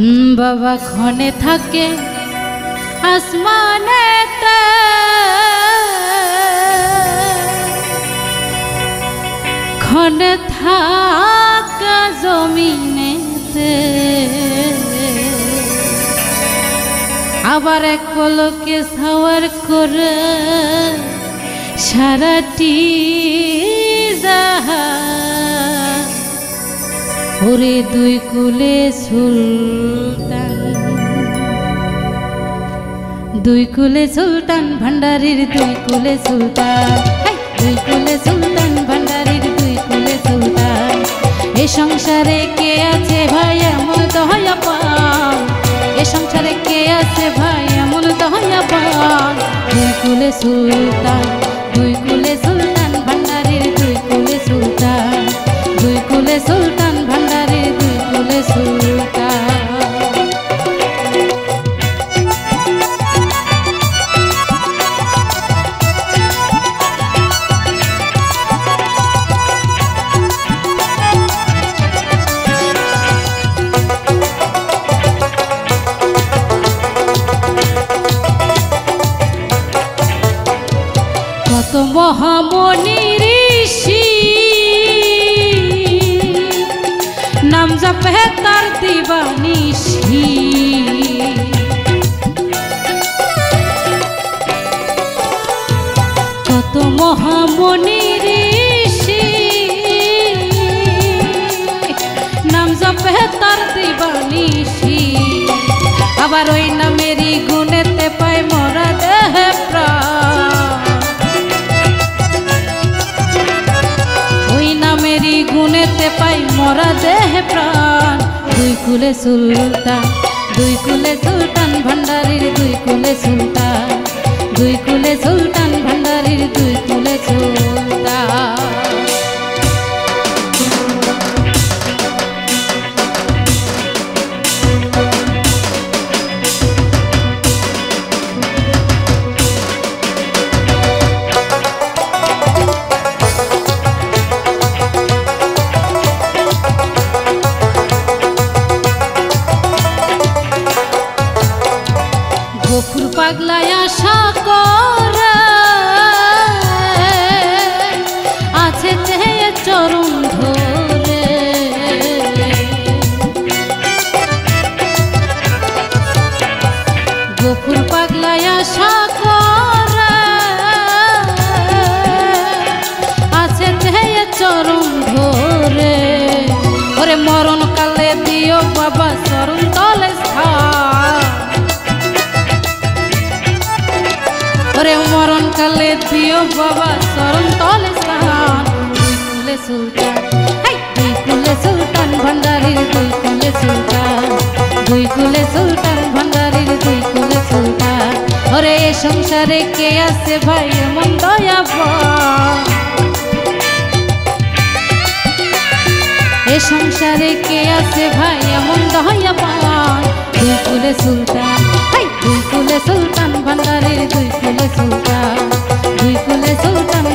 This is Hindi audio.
बाबा खने थके आसमाने खने थका जमीने आबार एक पलके सावर करे साराटी ओरे दुई कुले सुल्तान, दुई कुले सुल्तान भंडारीर दुई कुले सुल्तान, दुई कुले सुल्तान भंडारीर दुई कुले सुल्तान। ए संसारे के आछे भाई एमन दया पान, ए संसारे के आछे भाई एमन दया पान। दुई कुले सुल्तान, दुई कुले सुल्तान भंडारीर दुई कुले सुल्तान, दुई कुले सुल्तान भंडारी दुई कुले सुल्तान। कत महामनी ऋषि नाम जपे तार दीवानिशी कत महामनी ऋषि नाम जपे तार दीवानिशी आबार ओई नामेरी गुणेते पाय मोरा देह प्राण गुणेते पाई मोरा देह प्राण। दुई कुले सुल्तान भंडारीर दुई कुले सुल्तान, दुई कुले सुल्तान भंडारीर दुई कुले सुल्तान। पागलाय आशा करे आछे तेये चरण धरे गोपुर पागलाय आशा करे आछे तेये चरण धरे ओरे मरण काले दियो बाबा चरण तले स्थान ओरे मरण काले दियो बाबा चरण तले स्थान। दुई कुले सुल्तान भंडारीर दुई कुले सुल्तान, दुई कुले सुल्तान भंडारीर दुई कुले सुल्तान। ओरे ए संसारे के आछे भाई एमन दयाबान, ए संसारे के आछे भाई एमन दयाबान। दुई कुले सुल्तान, दुई कुले सुल्तान भंडारीर दुई कुले सुल्तान, दुई कुले सुल्तान